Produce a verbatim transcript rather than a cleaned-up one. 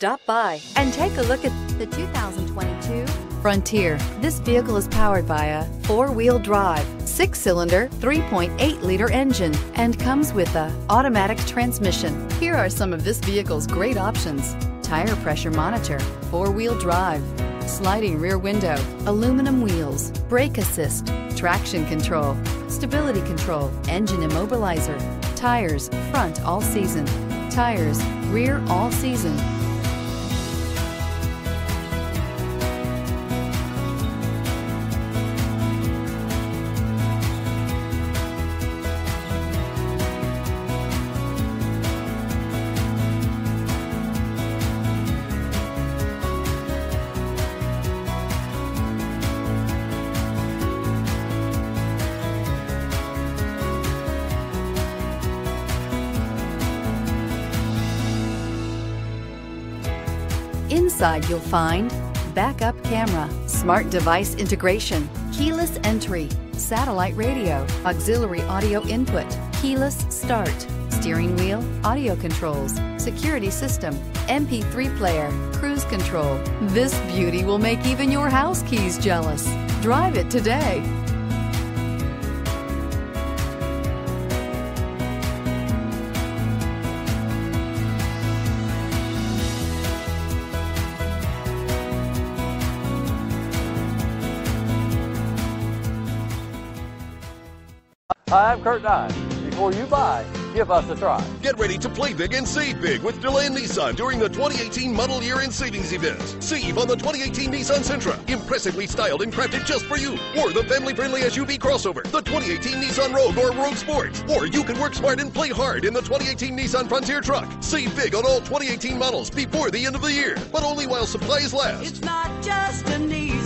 Stop by and take a look at the two thousand twenty-two Frontier. This vehicle is powered by a four-wheel drive, six-cylinder, three point eight liter engine and comes with a automatic transmission. Here are some of this vehicle's great options: tire pressure monitor, four-wheel drive, sliding rear window, aluminum wheels, brake assist, traction control, stability control, engine immobilizer, tires front all season, tires rear all season. Inside you'll find backup camera, smart device integration, keyless entry, satellite radio, auxiliary audio input, keyless start, steering wheel audio controls, security system, M P three player, cruise control. This beauty will make even your house keys jealous. Drive it today. Hi, I'm Kurt Dye. Before you buy, give us a try. Get ready to play big and save big with Deland Nissan during the twenty eighteen model year end savings event. Save on the twenty eighteen Nissan Sentra, impressively styled and crafted just for you. Or the family-friendly S U V crossover, the twenty eighteen Nissan Rogue or Rogue Sports. Or you can work smart and play hard in the twenty eighteen Nissan Frontier truck. Save big on all twenty eighteen models before the end of the year, but only while supplies last. It's not just a Nissan.